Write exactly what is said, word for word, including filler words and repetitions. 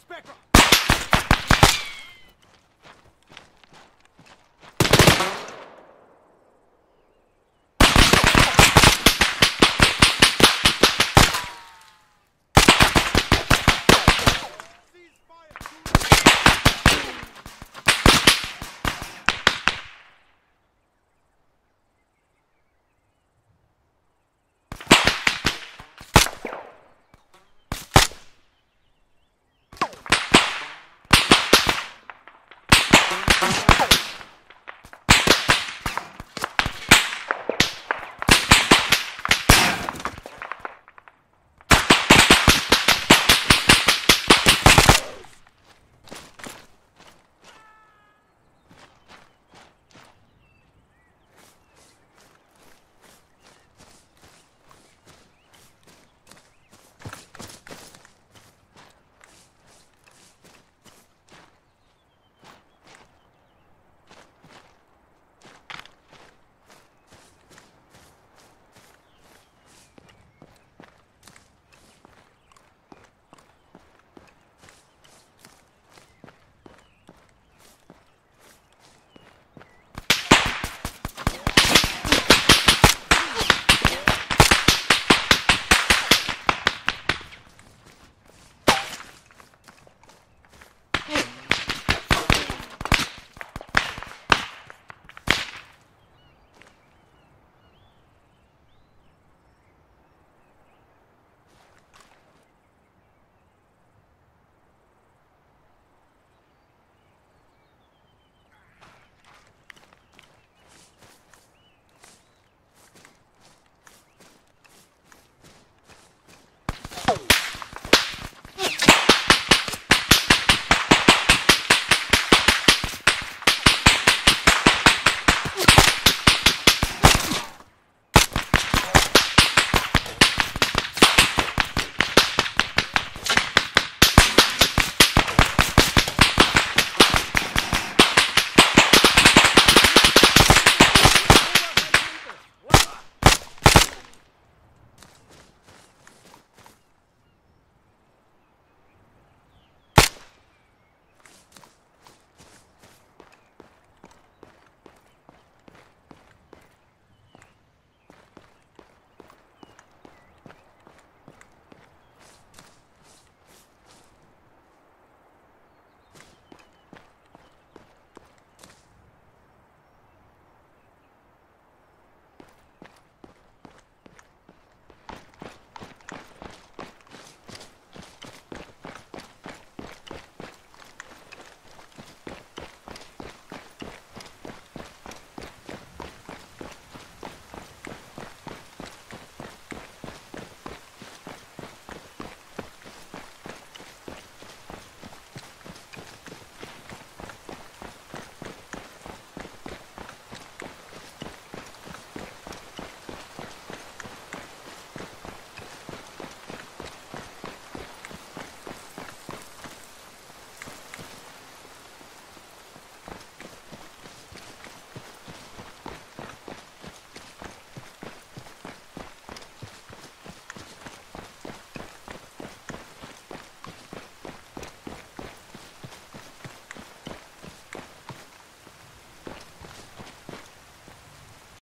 Spectra! Thank you.